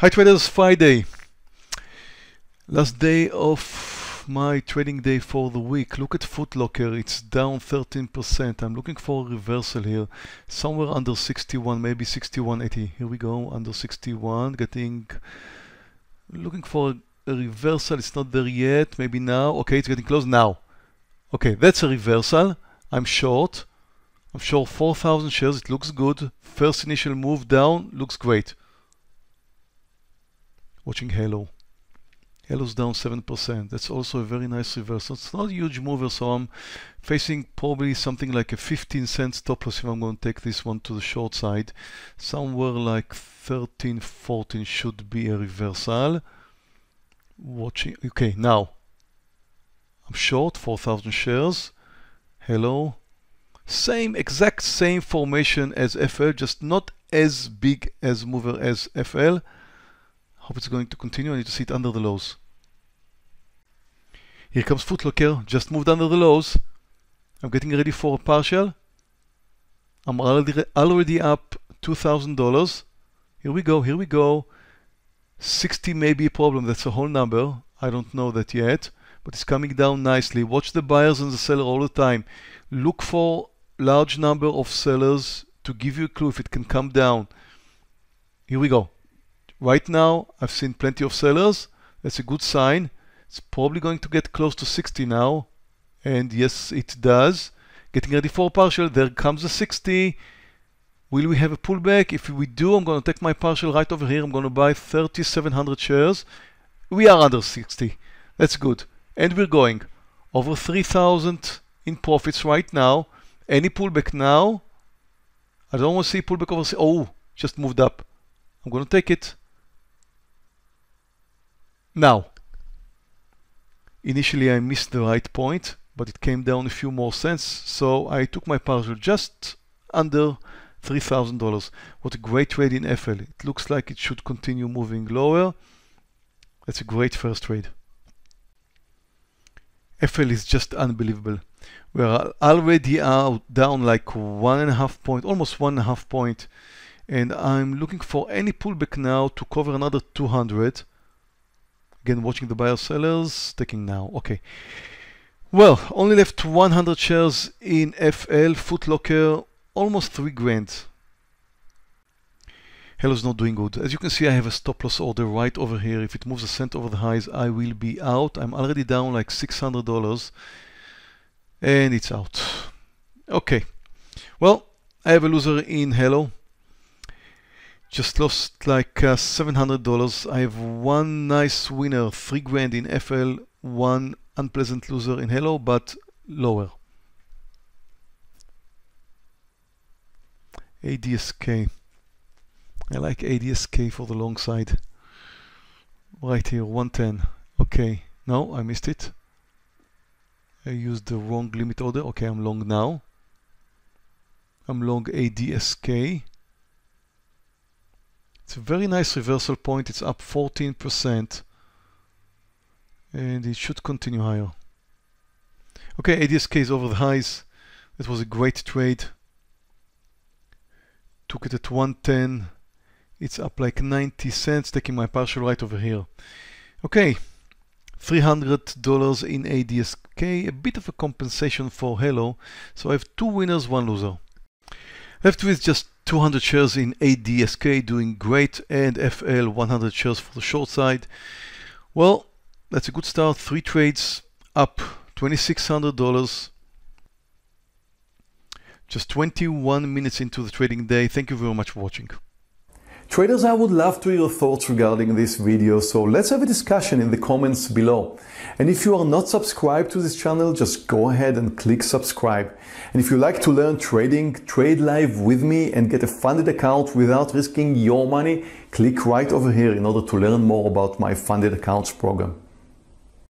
Hi traders, Friday, last day of my trading day for the week. Look at Foot Locker, it's down 13%. I'm looking for a reversal here, somewhere under 61, maybe 61.80. Here we go, under 61, looking for a reversal. It's not there yet, maybe now. Okay, it's getting close now. Okay, that's a reversal. I'm short 4,000 shares. It looks good. First initial move down, looks great. Watching Halo. Halo's down 7%. That's also a very nice reversal. It's not a huge mover, so I'm facing probably something like a 15-cent stop loss if I'm going to take this one to the short side. Somewhere like 13, 14 should be a reversal. Watching. Okay, now I'm short 4,000 shares. Halo. Exact same formation as FL, just not as big as mover as FL. Hope it's going to continue. I need to see it under the lows. Here comes Foot Locker, just moved under the lows. I'm getting ready for a partial. I'm already up $2,000. Here we go. 60 may be a problem. That's a whole number. I don't know that yet, but it's coming down nicely. Watch the buyers and the seller all the time. Look for large number of sellers to give you a clue if it can come down. Here we go. Right now, I've seen plenty of sellers. That's a good sign. It's probably going to get close to 60 now. And yes, it does. Getting ready for a partial. There comes the 60. Will we have a pullback? If we do, I'm going to take my partial right over here. I'm going to buy 3,700 shares. We are under 60. That's good. And we're going over 3,000 in profits right now. Any pullback now? I don't want to see pullback over. Oh, just moved up. I'm going to take it. Now, initially I missed the right point, but it came down a few more cents, so I took my partial just under $3,000. What a great trade in FL. It looks like it should continue moving lower. That's a great first trade. FL is just unbelievable. We're already down like 1.5 point, almost 1.5 point, and I'm looking for any pullback now to cover another 200. Again, watching the buyer sellers, taking now. Okay. Well, only left 100 shares in FL. Foot Locker, almost 3 grand. Halo's not doing good. As you can see, I have a stop loss order right over here. If it moves a cent over the highs, I will be out. I'm already down like $600 and it's out. Okay. Well, I have a loser in Halo. Just lost like $700. I have one nice winner, 3 grand in FL, one unpleasant loser in Halo, but lower. ADSK. I like ADSK for the long side. Right here, 110. Okay, no, I missed it. I used the wrong limit order. Okay, I'm long now. I'm long ADSK. It's a very nice reversal point. It's up 14% and it should continue higher. Okay, ADSK is over the highs. That was a great trade. Took it at 110. It's up like 90 cents, taking my partial right over here. Okay, $300 in ADSK, a bit of a compensation for Halo. So I have 2 winners, 1 loser. Left with just 200 shares in ADSK, doing great, and FL 100 shares for the short side. Well, that's a good start. 3 trades up $2,600. Just 21 minutes into the trading day. Thank you very much for watching. Traders, I would love to hear your thoughts regarding this video, so let's have a discussion in the comments below. And if you are not subscribed to this channel, just go ahead and click subscribe. And if you like to learn trading, trade live with me and get a funded account without risking your money, click right over here in order to learn more about my funded accounts program.